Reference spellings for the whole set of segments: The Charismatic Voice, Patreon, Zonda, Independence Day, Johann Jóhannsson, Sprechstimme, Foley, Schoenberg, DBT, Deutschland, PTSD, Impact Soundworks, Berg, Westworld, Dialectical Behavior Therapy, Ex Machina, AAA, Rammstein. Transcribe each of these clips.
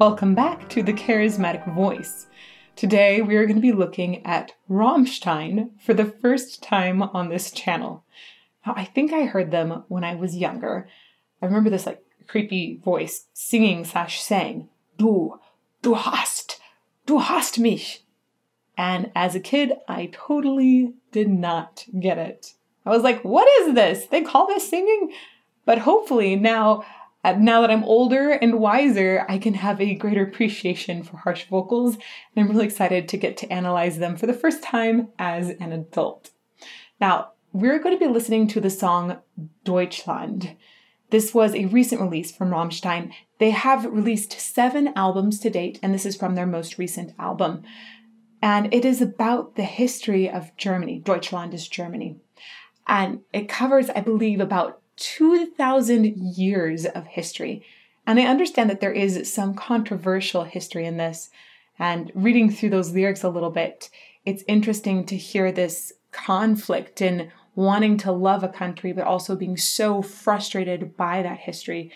Welcome back to The Charismatic Voice. Today we are going to be looking at Rammstein for the first time on this channel. Now, I think I heard them when I was younger. I remember this like creepy voice singing/saying, Du hast mich. And as a kid, I totally did not get it. I was like, what is this? They call this singing? But hopefully now that I'm older and wiser, I can have a greater appreciation for harsh vocals, and I'm really excited to get to analyze them for the first time as an adult. Now, we're going to be listening to the song Deutschland. This was a recent release from Rammstein. They have released 7 albums to date, and this is from their most recent album. And it is about the history of Germany. Deutschland is Germany. And it covers, I believe, about 2,000 years of history. And I understand that there is some controversial history in this. And reading through those lyrics a little bit, it's interesting to hear this conflict in wanting to love a country, but also being so frustrated by that history.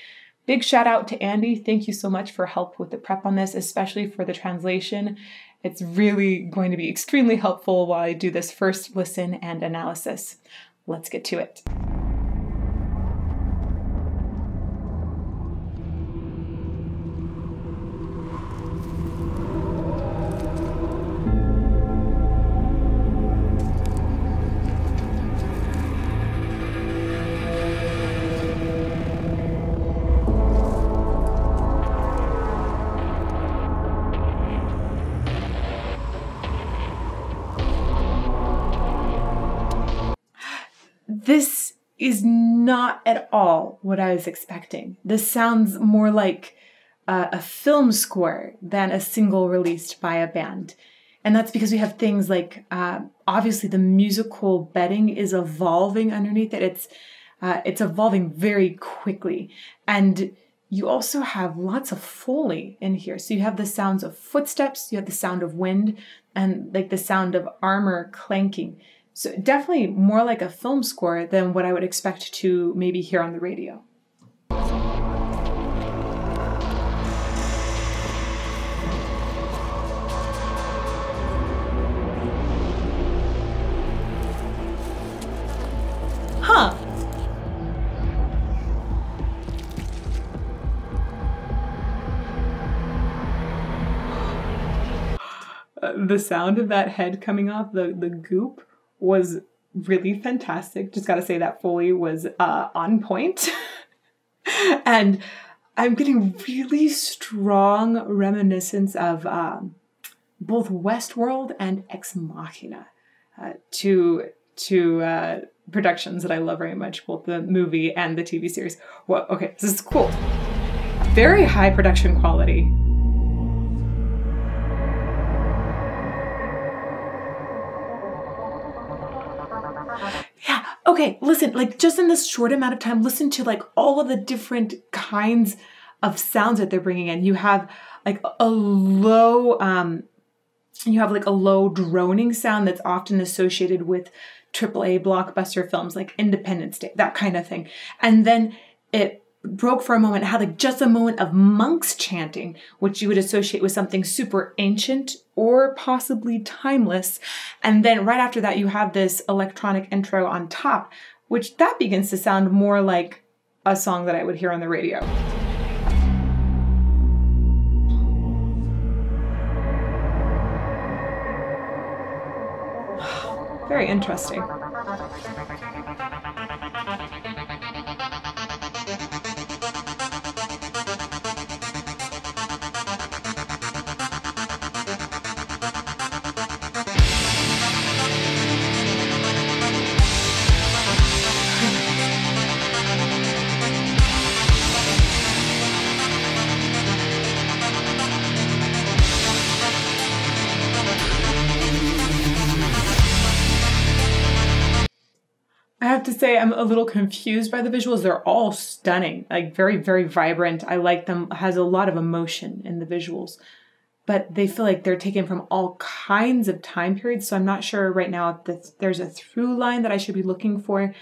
Big shout out to Andy. Thank you so much for help with the prep on this, especially for the translation. It's really going to be extremely helpful while I do this first listen and analysis. Let's get to it. This is not at all what I was expecting. This sounds more like a film score than a single released by a band. And that's because we have things like, obviously the musical bedding is evolving underneath it. It's evolving very quickly. And you also have lots of Foley in here. So you have the sounds of footsteps, you have the sound of wind, and like the sound of armor clanking. So definitely more like a film score than what I would expect to maybe hear on the radio. Huh. The sound of that head coming off, the goop, was really fantastic. Just gotta say that Foley was on point. And I'm getting really strong reminiscence of both Westworld and Ex Machina, two productions that I love very much, both the movie and the TV series. Whoa, okay, this is cool. Very high production quality. Okay, listen, like just in this short amount of time, listen to like all of the different kinds of sounds that they're bringing in. You have like a low, droning sound that's often associated with AAA blockbuster films like Independence Day, that kind of thing. And then it broke for a moment, had like just a moment of monks chanting, which you would associate with something super ancient or possibly timeless. And then right after that, you have this electronic intro on top, which that begins to sound more like a song that I would hear on the radio. Very interesting. Say I'm a little confused by the visuals. They're all stunning, like very, very vibrant. I like them, has a lot of emotion in the visuals, but they feel like they're taken from all kinds of time periods. So I'm not sure right now if there's a through line that I should be looking for.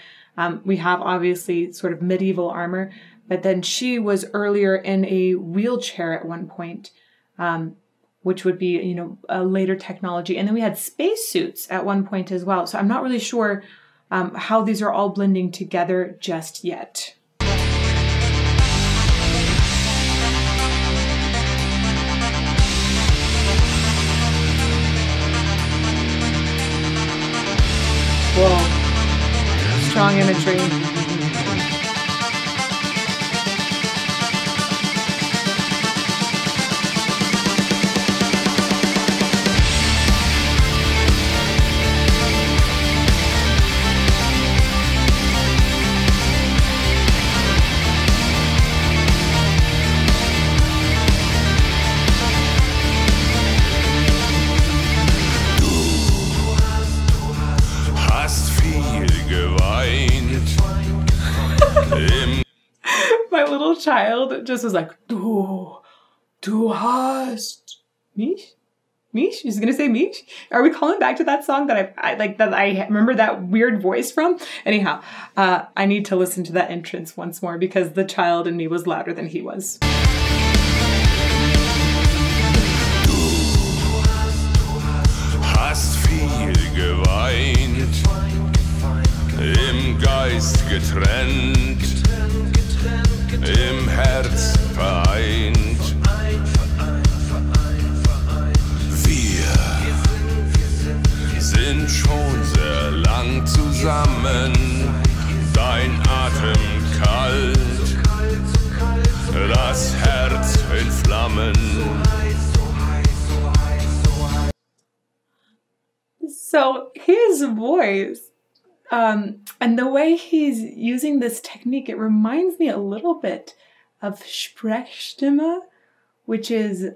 We have obviously sort of medieval armor, But then she was earlier in a wheelchair at one point, which would be, you know, a later technology. And then we had spacesuits at one point as well. So I'm not really sure how these are all blending together just yet. Whoa, strong imagery. Child just was like, du hast mich? Mich? She's gonna say mich? Are we calling back to that song that I remember that weird voice from? Anyhow, I need to listen to that entrance once more because the child in me was louder than he was. Du hast viel geweint, im Geist getrennt. Im Herz vereint. Wir sind schon sehr lang zusammen. Dein Atem kalt, das Herz in Flammen. So his voice. And the way he's using this technique, it reminds me a little bit of Sprechstimme, which is,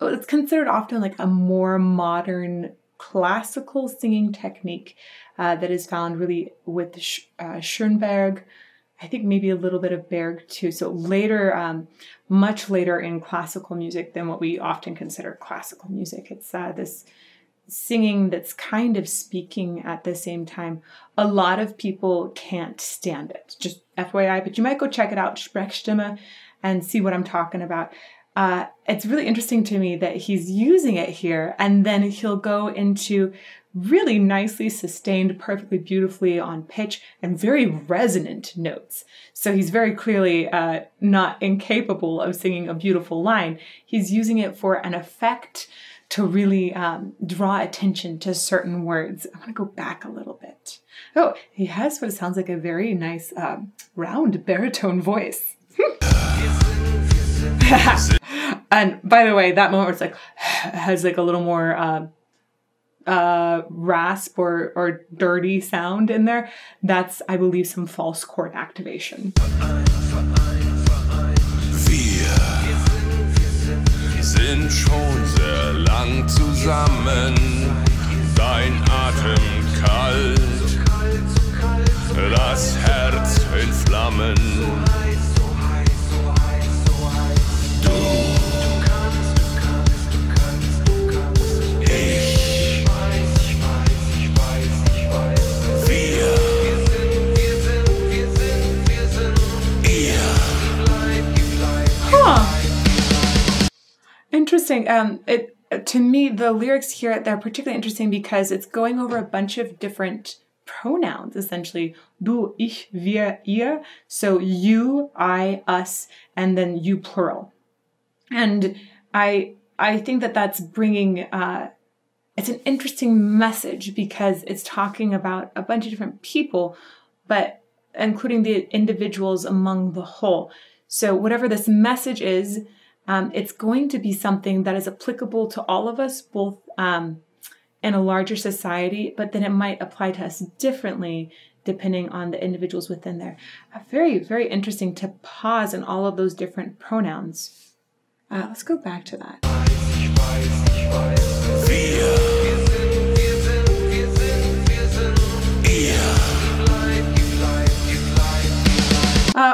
it's considered often like a more modern classical singing technique that is found really with Schoenberg, I think maybe a little bit of Berg too. So later, much later in classical music than what we often consider classical music. It's this singing that's kind of speaking at the same time. A lot of people can't stand it, just FYI, but you might go check it out, Sprechstimme, and see what I'm talking about. It's really interesting to me that he's using it here, and then he'll go into really nicely sustained, perfectly beautifully on pitch, and very resonant notes. So he's very clearly not incapable of singing a beautiful line. He's using it for an effect, to really draw attention to certain words. I want to go back a little bit. Oh, he has what sounds like a very nice round baritone voice. And by the way, that moment where it's like, has like a little more rasp or dirty sound in there. That's, I believe, some false chord activation. Sind schon sehr lang zusammen, dein Atem kalt, das Herz in Flammen. Interesting. To me, the lyrics here, they're particularly interesting because it's going over a bunch of different pronouns, essentially. Du, ich, wir, ihr. So you, I, us, and then you plural. And I think that that's bringing, it's an interesting message because it's talking about a bunch of different people, but including the individuals among the whole. So whatever this message is, it's going to be something that is applicable to all of us, both in a larger society, but then it might apply to us differently depending on the individuals within there. Very, very interesting to pause in all of those different pronouns. Let's go back to that.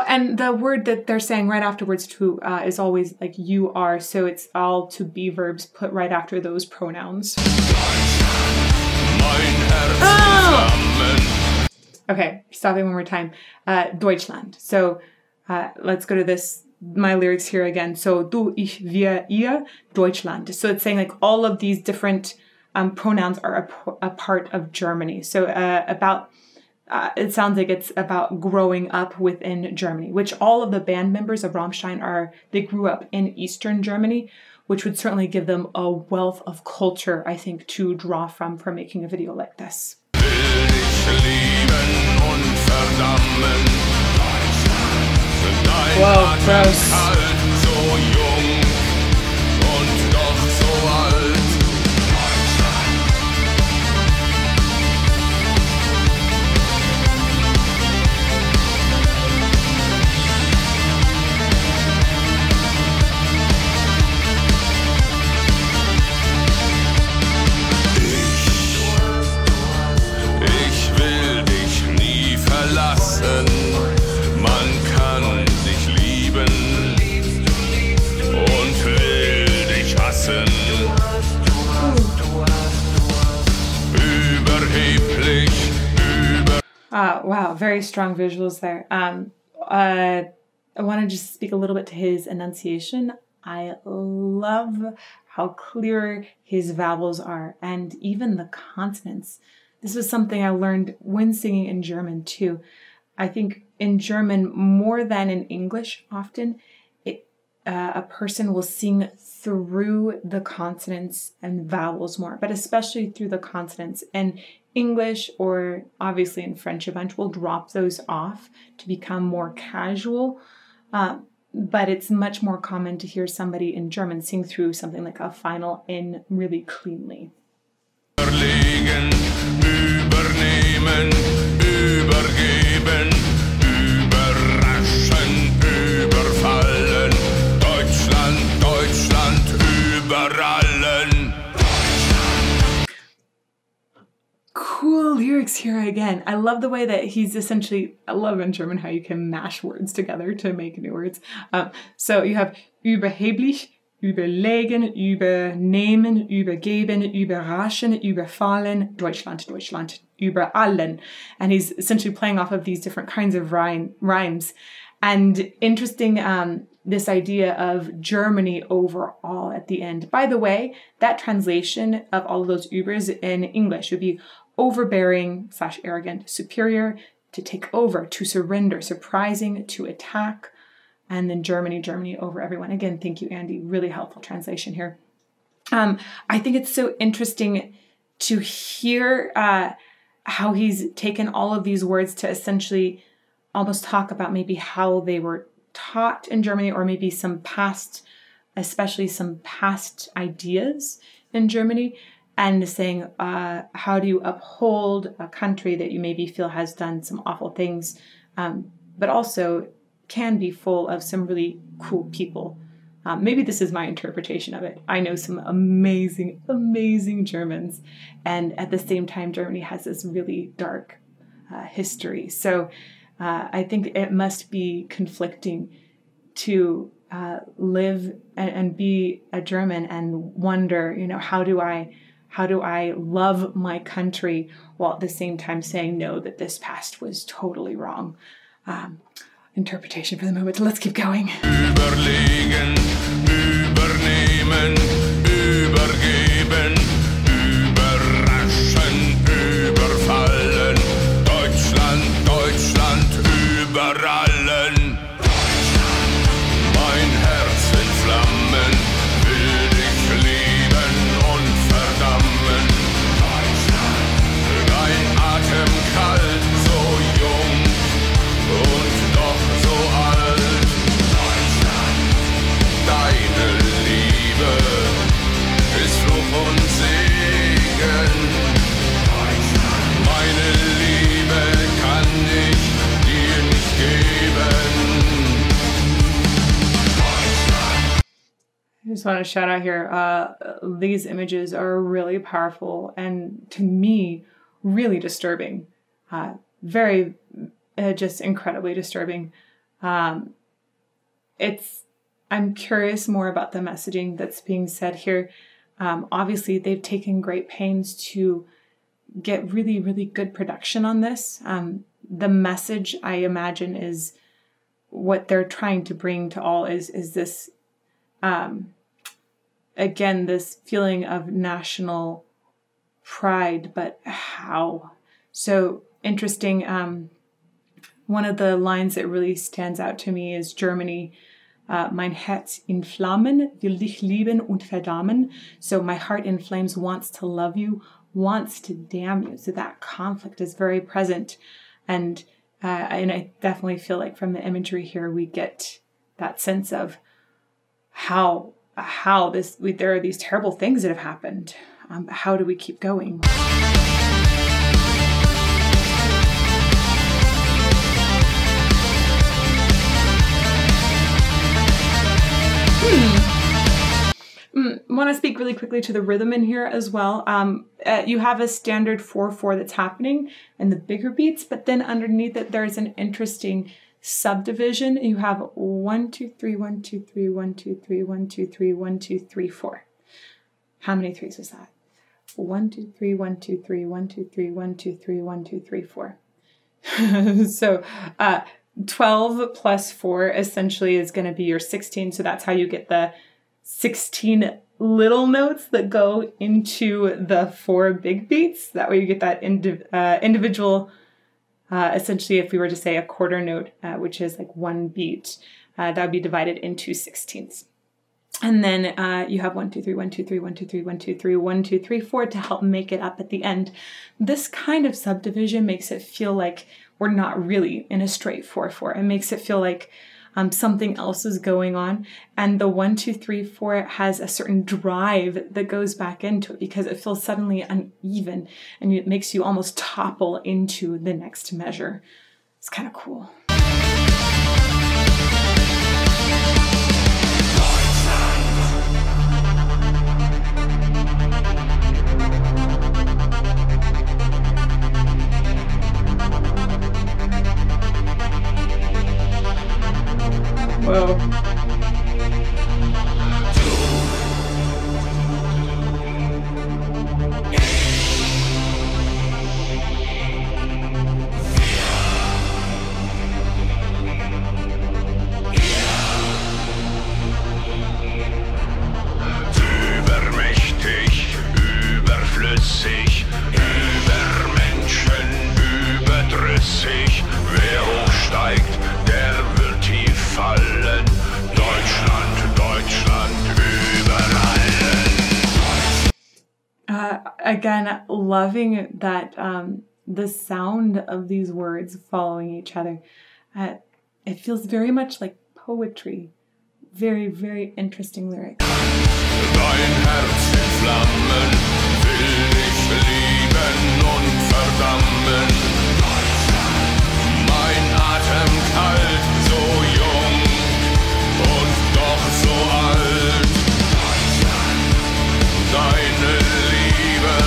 And the word that they're saying right afterwards too is always like you are, so it's all to be verbs put right after those pronouns. Oh! Okay, stopping one more time. Deutschland. So let's go to this. My lyrics here again. So du, ich, wir, ihr, Deutschland. So it's saying like all of these different pronouns are a part of Germany. So it sounds like it's about growing up within Germany, which all of the band members of Rammstein are, they grew up in Eastern Germany, which would certainly give them a wealth of culture, I think, to draw from making a video like this. Whoa, gross. Wow, very strong visuals there. I want to just speak a little bit to his enunciation. I love how clear his vowels are and even the consonants. This was something I learned when singing in German too. I think in German more than in English often, a person will sing through the consonants and vowels more, but especially through the consonants. And English, or obviously in French a bunch, will drop those off to become more casual, but it's much more common to hear somebody in German sing through something like a final N really cleanly. Überlegen, übernehmen, übergeben, überraschen, überfallen, Deutschland, Deutschland, überallen. Cool lyrics here again. I love the way that he's essentially, I love in German how you can mash words together to make new words. So you have überheblich, überlegen, übernehmen, übergeben, überraschen, überfallen, Deutschland, Deutschland, überallen. And he's essentially playing off of these different kinds of rhymes. And interesting, this idea of Germany overall at the end. By the way, that translation of all of those Ubers in English would be overbearing/arrogant, superior, to take over, to surrender, surprising, to attack, and then Germany, Germany over everyone. Again, thank you, Andy. Really helpful translation here. I think it's so interesting to hear how he's taken all of these words to essentially almost talk about maybe how they were taught in Germany, or maybe some past, especially some past ideas in Germany, and saying, how do you uphold a country that you maybe feel has done some awful things, but also can be full of some really cool people. Maybe this is my interpretation of it. I know some amazing, amazing Germans, and at the same time, Germany has this really dark history. So I think it must be conflicting to live and be a German and wonder, you know, how do I love my country while at the same time saying no, that this past was totally wrong. Interpretation for the moment. Let's keep going. Überlegen, übernehmen, übergeben, überraschen, überfallen, Deutschland, Deutschland, überallen. Mein Herz in Flammen, will dich lieben und verdammen. Dein Atem kalt, so jung und doch so alt. Deine Liebe ist Fluch und Segen. Meine Liebe kann ich dir nicht geben. I just want to shout out here, these images are really powerful and to me, really disturbing. Very, just incredibly disturbing. I'm curious more about the messaging that's being said here. Obviously, they've taken great pains to get really, really good production on this. the message I imagine is what they're trying to bring to all is this, again, this feeling of national pride, but how? So interesting. One of the lines that really stands out to me is Germany, mein Herz in Flammen will dich lieben und verdammen. So my heart in flames wants to love you, wants to damn you. So that conflict is very present. And I definitely feel like from the imagery here, we get that sense of how this, there are these terrible things that have happened. How do we keep going? Want to speak really quickly to the rhythm in here as well. You have a standard 4/4 that's happening in the bigger beats, but then underneath it there's an interesting subdivision. You have 1, 2, 3, 1, 2, 3, 1, 2, 3, 1, 2, 3, 4. How many threes was that? 1, 2, 3, 1, 2, 3, 1, 2, 3, 1, 2, 3, 4. So 12 plus 4 essentially is going to be your 16. So that's how you get the 16 little notes that go into the 4 big beats. That way you get that individual, essentially if we were to say a quarter note, which is like 1 beat, that would be divided into 16ths. And then you have 1, 2, 3, 1, 2, 3, 1, 2, 3, 1, 2, 3, 1, 2, 3, 4 to help make it up at the end. This kind of subdivision makes it feel like we're not really in a straight 4/4. It makes it feel like something else is going on. And the 1, 2, 3, 4 has a certain drive that goes back into it because it feels suddenly uneven and it makes you almost topple into the next measure. It's kind of cool. Whoa. Übermächtig, überflüssig, über Menschen, überdrüssig, wer hochsteigt, der wird tief fallen. Deutschland, Deutschland, überall. Again, loving that the sound of these words following each other. It feels very much like poetry. Very, very interesting lyrics. Dein Herz in Flammen will dich lieben und verdammen. Mein Atem kalt, so jung. So alt, deine Liebe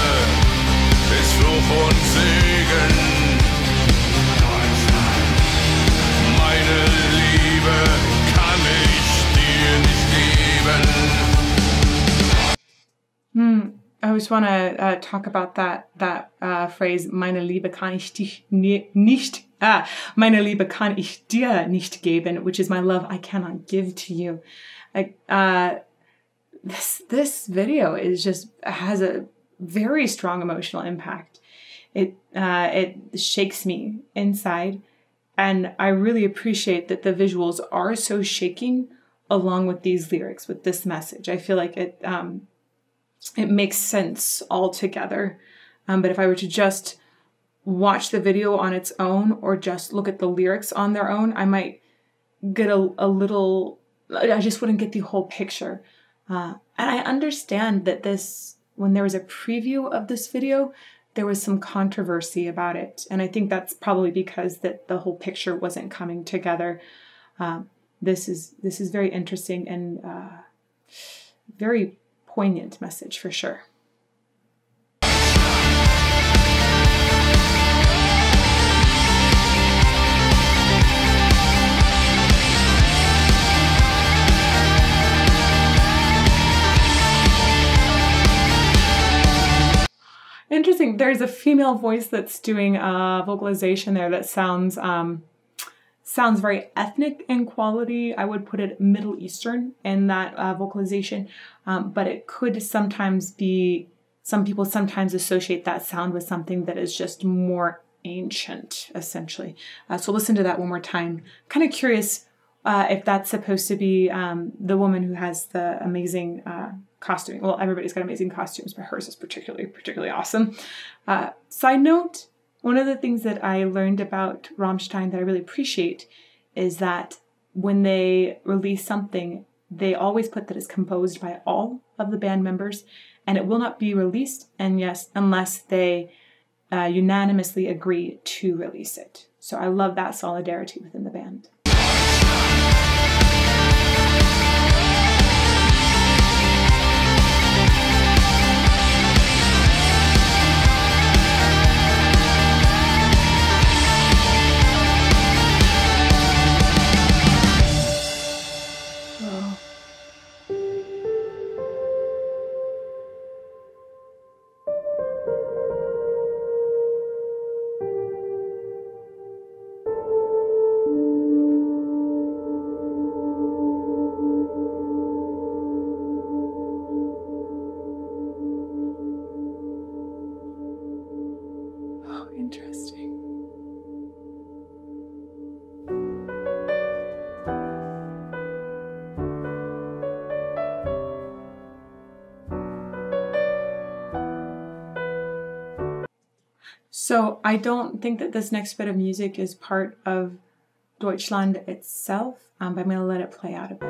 ist Fluch und Segen. Meine Liebe kann ich dir nicht geben. I always want to talk about that phrase, meine Liebe kann ich dich nicht. Meine Liebe kann ich dir nicht geben, which is my love I cannot give to you. This video is just has a very strong emotional impact. It shakes me inside, and I really appreciate that the visuals are so shaking along with these lyrics, with this message. I feel like it makes sense all together. But if I were to just watch the video on its own or just look at the lyrics on their own, I might get a little, I just wouldn't get the whole picture. And I understand that this, when there was a preview of this video, there was some controversy about it. And I think that's probably because that the whole picture wasn't coming together. This is very interesting and very poignant message for sure. interesting. There's a female voice that's doing a vocalization there that sounds sounds very ethnic in quality. I would put it Middle Eastern in that vocalization, but it could sometimes be, some people sometimes associate that sound with something that is just more ancient, essentially. So listen to that one more time. Kind of curious if that's supposed to be the woman who has the amazing costume. Well, everybody's got amazing costumes, but hers is particularly awesome. Side note, one of the things that I learned about Rammstein that I really appreciate is that when they release something, they always put that it's composed by all of the band members, and it will not be released, and yes, unless they unanimously agree to release it. So I love that solidarity within the band. So I don't think that this next bit of music is part of Deutschland itself, but I'm going to let it play out a bit.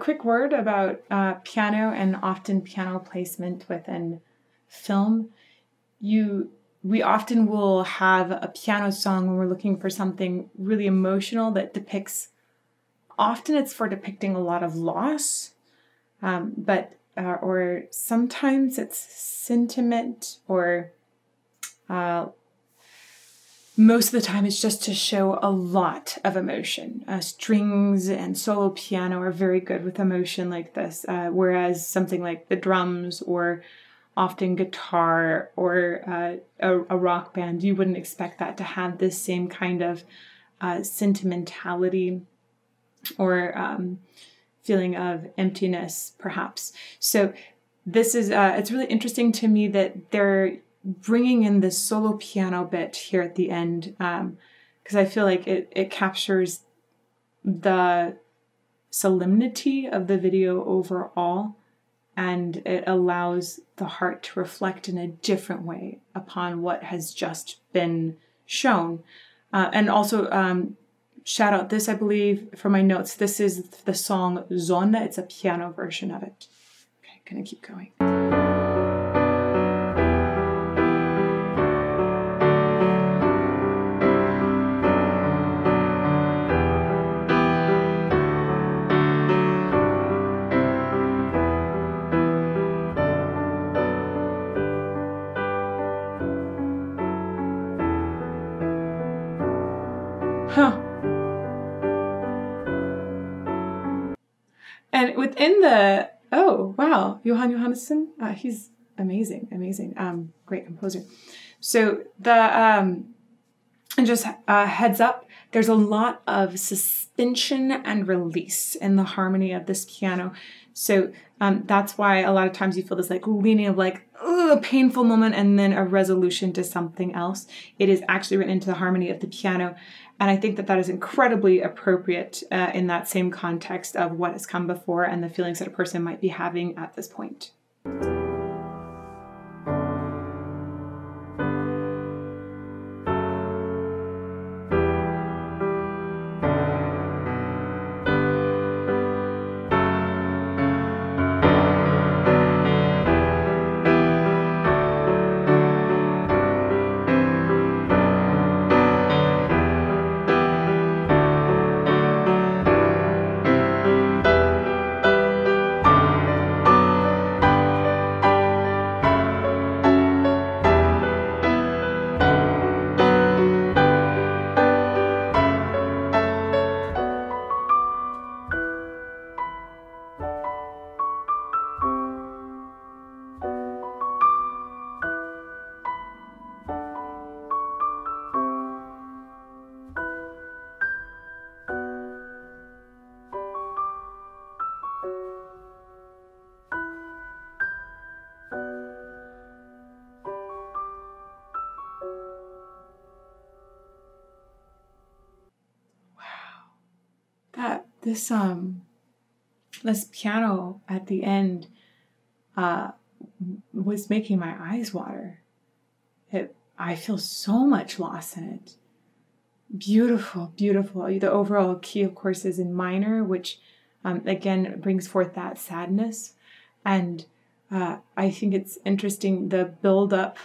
Quick word about piano and often piano placement within film. We often will have a piano song when we're looking for something really emotional that depicts, often it's for depicting a lot of loss, or sometimes it's sentiment, or most of the time it's just to show a lot of emotion. Strings and solo piano are very good with emotion like this, whereas something like the drums or often guitar or a rock band, you wouldn't expect that to have this same kind of sentimentality or feeling of emptiness, perhaps. So this is, it's really interesting to me that they're bringing in this solo piano bit here at the end, because I feel like it captures the solemnity of the video overall, and it allows the heart to reflect in a different way upon what has just been shown. And also, shout out this, I believe, from my notes, this is the song Zonda. It's a piano version of it. Okay, gonna keep going. And within the, oh, wow, Johann Jóhannsson, he's amazing, great composer. So and just heads up, there's a lot of suspension and release in the harmony of this piano. So that's why a lot of times you feel this like leaning of like, a painful moment and then a resolution to something else. It is actually written into the harmony of the piano. And I think that that is incredibly appropriate in that same context of what has come before and the feelings that a person might be having at this point. This piano at the end was making my eyes water. I feel so much loss in it. Beautiful, beautiful. The overall key, of course, is in minor, which again brings forth that sadness. And I think it's interesting, the build-up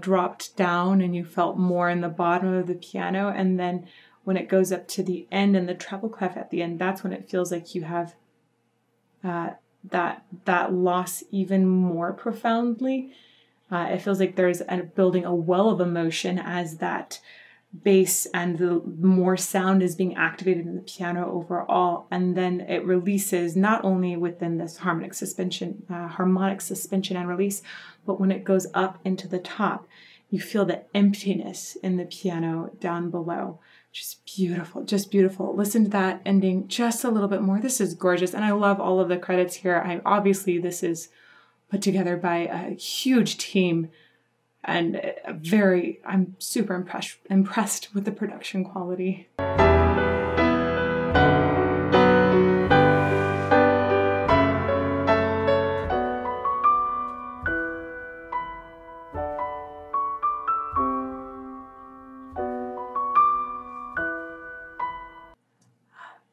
dropped down and you felt more in the bottom of the piano. And then when it goes up to the end and the treble clef at the end, that's when it feels like you have that loss even more profoundly. It feels like there's building a well of emotion as that bass and the more sound is being activated in the piano overall. And then it releases not only within this harmonic suspension and release, but when it goes up into the top, you feel the emptiness in the piano down below. Just beautiful, just beautiful. Listen to that ending just a little bit more. This is gorgeous. And I love all of the credits here. Obviously this is put together by a huge team, and I'm super impressed with the production quality.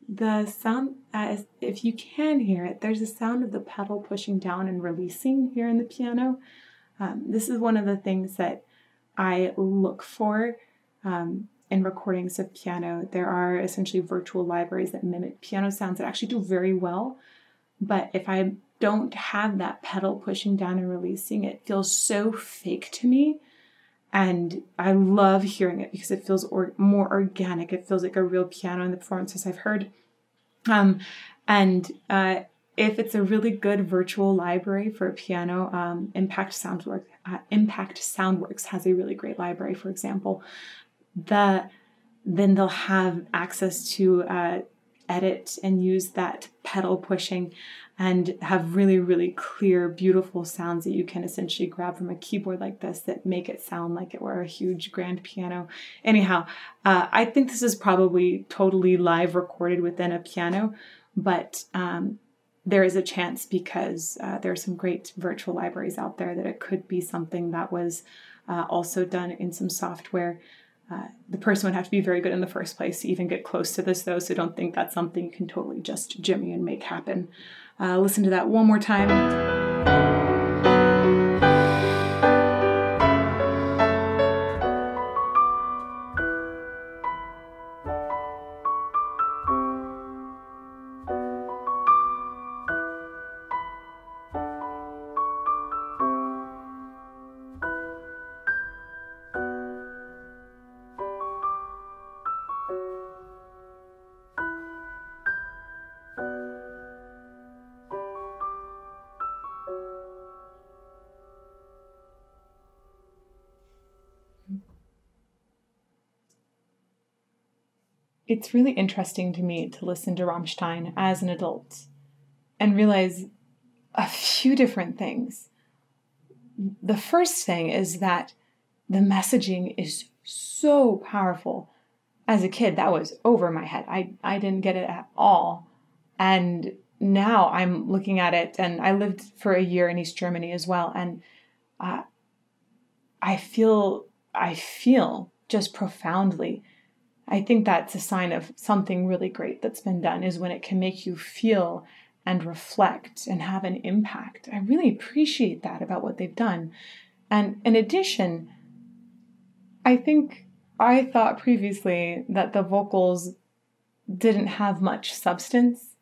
The sound, if you can hear it, there's a sound of the pedal pushing down and releasing here in the piano. This is one of the things that I look for in recordings of piano. There are essentially virtual libraries that mimic piano sounds that actually do very well. But if I don't have that pedal pushing down and releasing, it feels so fake to me. And I love hearing it because it feels more organic. It feels like a real piano in the performances I've heard. If it's a really good virtual library for piano, Impact Soundworks has a really great library, for example. Then they'll have access to edit and use that pedal pushing and have really, really clear, beautiful sounds that you can essentially grab from a keyboard like this that make it sound like it were a huge grand piano. Anyhow, I think this is probably totally live recorded within a piano, but there is a chance because there are some great virtual libraries out there that it could be something that was also done in some software. The person would have to be very good in the first place to even get close to this, though, so don't think that's something you can totally just jimmy and make happen. Listen to that one more time. It's really interesting to me to listen to Rammstein as an adult and realize a few different things. The first thing is that the messaging is so powerful. As a kid, that was over my head. I didn't get it at all. And now I'm looking at it, and I lived for a year in East Germany as well. And I feel just profoundly. I think that's a sign of something really great that's been done, is when it can make you feel and reflect and have an impact. I really appreciate that about what they've done. And in addition, I think I thought previously that the vocals didn't have much substance.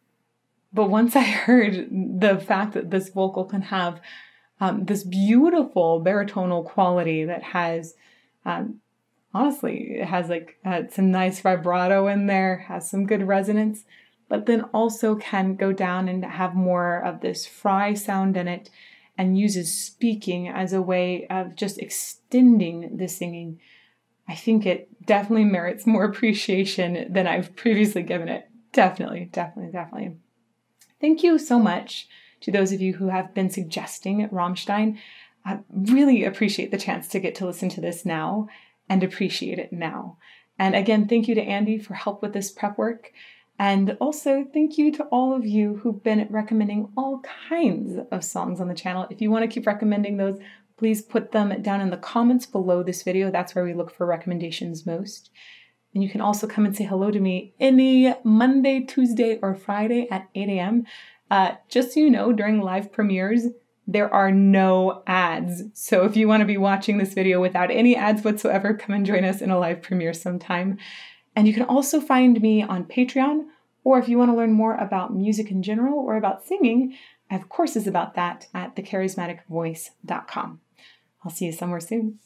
But once I heard the fact that this vocal can have this beautiful baritonal quality that has... honestly, it has like some nice vibrato in there, has some good resonance, but then also can go down and have more of this fry sound in it, and uses speaking as a way of just extending the singing. I think it definitely merits more appreciation than I've previously given it. Definitely, definitely, definitely. Thank you so much to those of you who have been suggesting Rammstein. I really appreciate the chance to get to listen to this now and appreciate it now. And again, thank you to Andy for help with this prep work. And also, thank you to all of you who've been recommending all kinds of songs on the channel. If you want to keep recommending those, please put them down in the comments below this video. That's where we look for recommendations most. And you can also come and say hello to me any Monday, Tuesday, or Friday at 8 a.m. Just so you know, during live premieres, there are no ads. So if you want to be watching this video without any ads whatsoever, come and join us in a live premiere sometime. And you can also find me on Patreon, or if you want to learn more about music in general or about singing, I have courses about that at thecharismaticvoice.com. I'll see you somewhere soon.